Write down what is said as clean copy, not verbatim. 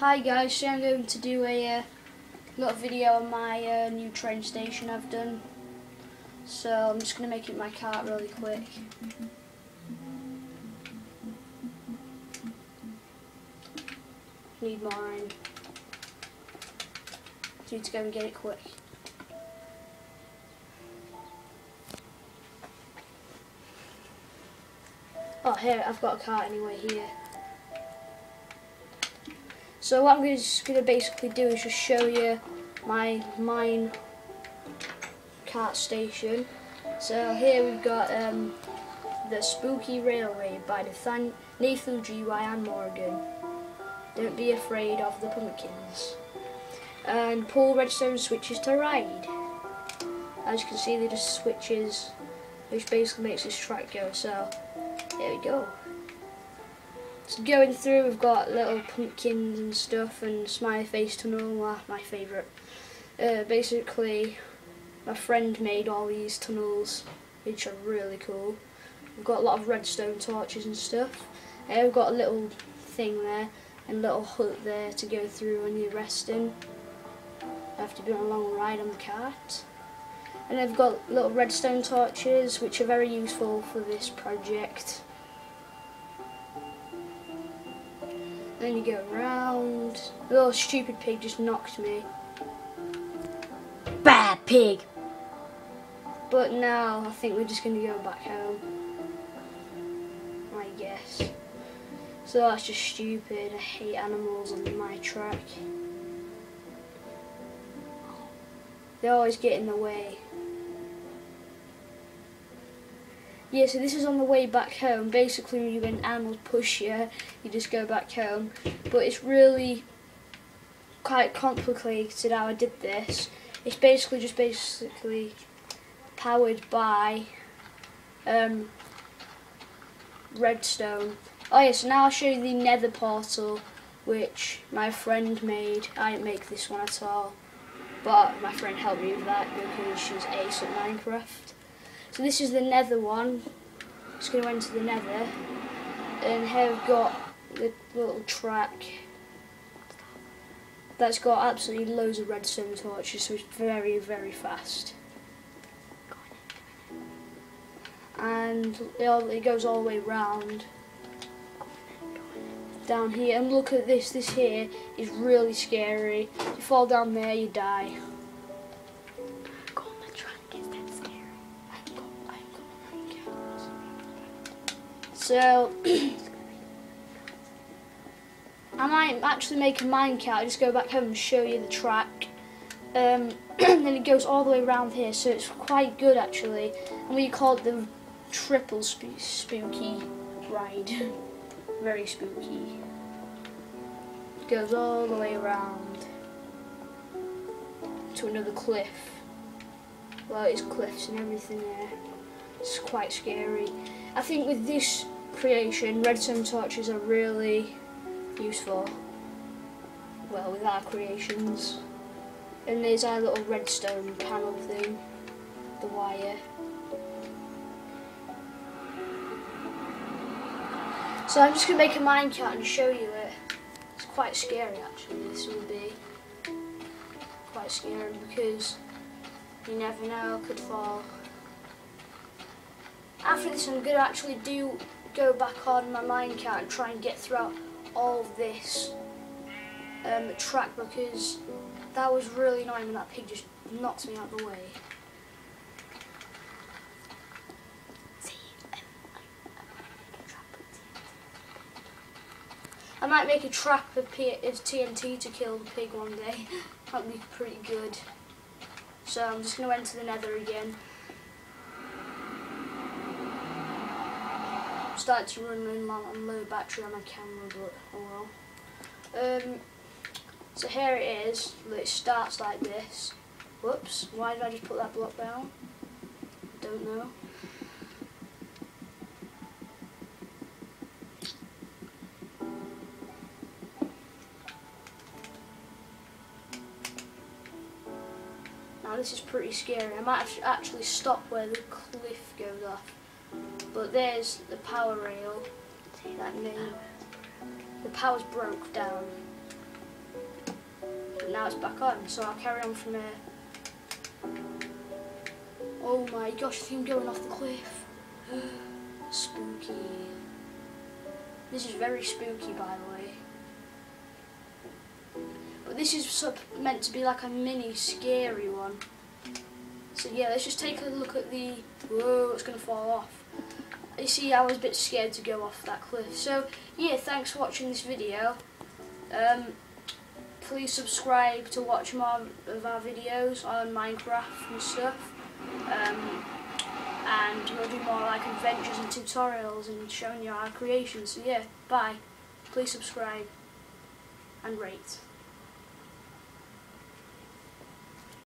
Hi guys, today I'm going to do a little video on my new train station I've done. So I'm just going to make it my cart really quick. Need more iron. Need to go and get it quick. Oh, here, I've got a cart anyway here. So what I'm going to basically do is just show you my mine cart station. So here we've got the Spooky Railway by Nathan G.Y. and Morgan. Don't be afraid of the pumpkins. And pull redstone switches to ride. As you can see, they just switches, which basically makes this track go. So here we go. So going through, we've got little pumpkins and stuff, and smiley face tunnel, my favourite. Basically, my friend made all these tunnels, which are really cool. We've got a lot of redstone torches and stuff. We've got a little thing there, and a little hut there to go through when you're resting. After doing a long ride on the cart. And they've got little redstone torches, which are very useful for this project. Then you go round. The little stupid pig just knocked me. Bad pig! But now I think we're just going to go back home, I guess. So that's just stupid. I hate animals on my track. They always get in the way. Yeah, so this is on the way back home. Basically, when animals push you, you just go back home. But it's really quite complicated how I did this. It's basically just powered by redstone. Oh yeah, so now I'll show you the nether portal, which my friend made. I didn't make this one at all, but my friend helped me with that because she's ace at Minecraft. So this is the nether one. Just going to enter the nether. And here we've got the little track that's got absolutely loads of redstone torches, so it's very, very fast. And it goes all the way round. Down here, and look at this. This here is really scary. You fall down there, you die. So, I might actually make a minecart. I just go back home and show you the track. And then it goes all the way around here, so it's quite good actually. And we call it the triple spooky ride. Very spooky. It goes all the way around to another cliff. Well, it's cliffs and everything there. It's quite scary. I think with this creation, redstone torches are really useful. Well, with our creations. And there's our little redstone panel thing, the wire. So I'm just going to make a minecart and show you it. It's quite scary actually, this will be quite scary because you never know, I could fall. After this, I'm going to actually go back on my minecart and try and get throughout all of this track because that was really annoying when that pig just knocked me out of the way. I might make a trap of TNT to kill the pig one day. That would be pretty good. So I'm just going to enter the nether again. Started to run on low battery on my camera, but oh well. So here it is. It starts like this. Whoops, why did I just put that block down? Don't know. Now this is pretty scary. I might have to actually stop where the cliff goes off. But there's the power rail. That means the power's broke down. now it's back on, so I'll carry on from there. Oh my gosh, I think I'm going off the cliff. Spooky. This is very spooky, by the way. But this is sort of meant to be like a mini scary one. So yeah, let's just take a look at the... Whoa, it's going to fall off. You see, I was a bit scared to go off that cliff. So yeah, thanks for watching this video. Please subscribe to watch more of our videos on Minecraft and stuff. And we'll do more like adventures and tutorials and showing you our creations. So yeah, bye. Please subscribe and rate.